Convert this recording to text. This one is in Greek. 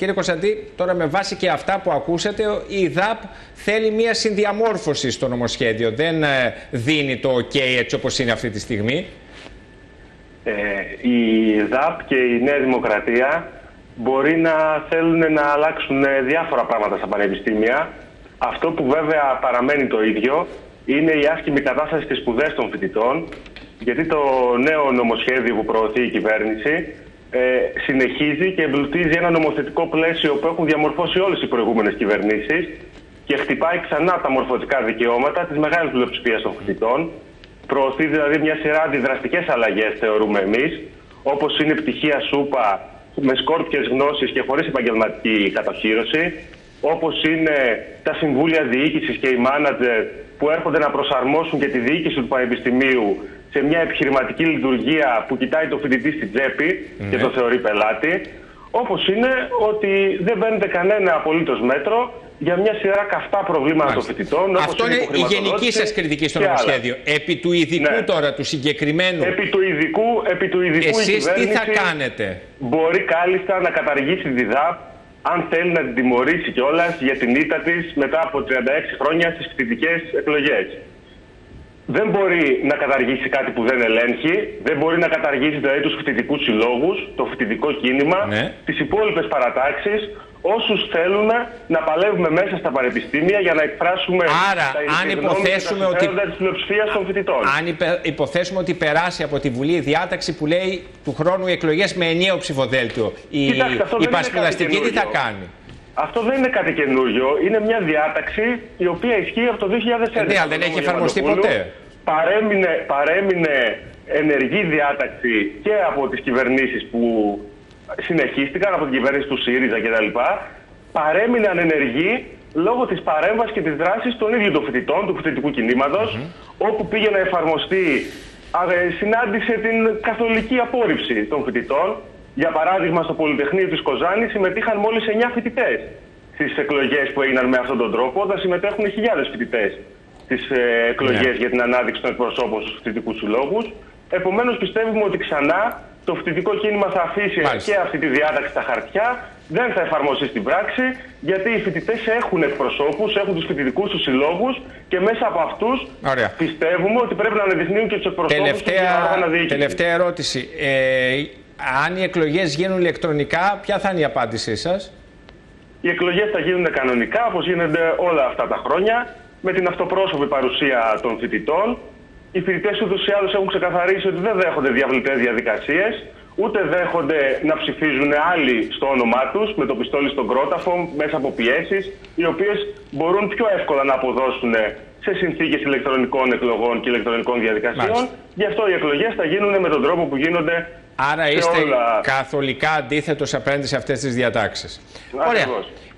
Κύριε Κωνσταντή, τώρα με βάση και αυτά που ακούσατε, η ΔΑΠ θέλει μία συνδιαμόρφωση στο νομοσχέδιο. Δεν δίνει το OK έτσι όπως είναι αυτή τη στιγμή. Η ΔΑΠ και η Νέα Δημοκρατία μπορεί να θέλουν να αλλάξουν διάφορα πράγματα στα πανεπιστήμια. Αυτό που βέβαια παραμένει το ίδιο είναι η άσκημη κατάσταση στις σπουδές των φοιτητών, γιατί το νέο νομοσχέδιο που προωθεί η κυβέρνηση συνεχίζει και εμπλουτίζει ένα νομοθετικό πλαίσιο που έχουν διαμορφώσει όλες οι προηγούμενες κυβερνήσεις και χτυπάει ξανά τα μορφωτικά δικαιώματα της μεγάλης πλειοψηφίας των φοιτητών. Προωθεί δηλαδή μια σειρά αντιδραστικές αλλαγές, θεωρούμε εμείς, όπως είναι πτυχία σούπα με σκόρπιες γνώσεις και χωρίς επαγγελματική κατοχύρωση, όπως είναι τα συμβούλια διοίκησης και οι μάνατζερ που έρχονται να προσαρμόσουν και τη διοίκηση του πανεπιστημίου σε μια επιχειρηματική λειτουργία που κοιτάει το φοιτητή στην τσέπη και το θεωρεί πελάτη, όπως είναι ότι δεν μπαίνεται κανένα απολύτως μέτρο για μια σειρά καυτά προβλήματα των φοιτητών. Αυτό είναι η γενική σας κριτική στο νομοσχέδιο. Επί του ειδικού τώρα, του συγκεκριμένου. Επί του ειδικού εσείς τι θα κάνετε? Μπορεί κάλλιστα να καταργήσει τη ΔΑΠ, αν θέλει να την τιμωρήσει κιόλας για την ήττα της μετά από 36 χρόνια στις φοιτητικές εκλογές. Δεν μπορεί να καταργήσει κάτι που δεν ελέγχει, δεν μπορεί να καταργήσει δηλαδή τους φοιτητικούς συλλόγους, το φοιτητικό κίνημα, τις υπόλοιπες παρατάξεις, όσους θέλουν να παλεύουμε μέσα στα πανεπιστήμια για να εκφράσουμε τα υποθέσουμε ότι της πλειοψηφίας των φοιτητών. Αν υποθέσουμε ότι περάσει από τη Βουλή η διάταξη που λέει του χρόνου οι εκλογές με ενιαίο ψηφοδέλτιο, η πασπουδαστική τι θα κάνει? Αυτό δεν είναι κάτι καινούριο. Είναι μια διάταξη η οποία ισχύει από το 2011. Δεν έχει εφαρμοστεί ποτέ. Παρέμεινε ενεργή διάταξη και από τις κυβερνήσεις που συνεχίστηκαν, από την κυβέρνηση του ΣΥΡΙΖΑ κτλ. Παρέμεινε ανενεργή λόγω της παρέμβασης και της δράσης των ίδιων των φοιτητών, του φοιτητικού κινήματος, όπου πήγε να εφαρμοστεί, συνάντησε την καθολική απόρριψη των φοιτητών. Για παράδειγμα, στο Πολυτεχνείο της Κοζάνης συμμετείχαν μόλις 9 φοιτητές στις εκλογές που έγιναν με αυτόν τον τρόπο, όταν συμμετέχουν χιλιάδες φοιτητές στις εκλογές για την ανάδειξη των εκπροσώπων στους φοιτητικούς συλλόγους. Επομένως, πιστεύουμε ότι ξανά το φοιτητικό κίνημα θα αφήσει και αυτή τη διάταξη στα χαρτιά, δεν θα εφαρμοστεί στην πράξη, γιατί οι φοιτητές έχουν εκπροσώπους, έχουν τους φοιτητικούς τους συλλόγους και μέσα από αυτούς πιστεύουμε ότι πρέπει να αναδεικνύουν και τους εκπροσώπους. Τελευταία ερώτηση. Αν οι εκλογές γίνουν ηλεκτρονικά, ποια θα είναι η απάντησή σας? Οι εκλογές θα γίνουν κανονικά, όπως γίνονται όλα αυτά τα χρόνια, με την αυτοπρόσωπη παρουσία των φοιτητών. Οι φοιτητές ούτως ή άλλως έχουν ξεκαθαρίσει ότι δεν δέχονται διαβλητές διαδικασίες, ούτε δέχονται να ψηφίζουν άλλοι στο όνομά τους, με το πιστόλι στον κρόταφο, μέσα από πιέσεις, οι οποίες μπορούν πιο εύκολα να αποδώσουν σε συνθήκες ηλεκτρονικών εκλογών και ηλεκτρονικών διαδικασιών. Γι' αυτό οι εκλογές θα γίνουν με τον τρόπο που γίνονται. Άρα είστε καθολικά αντίθετος απέναντι σε αυτές τις διατάξεις. Ωραία.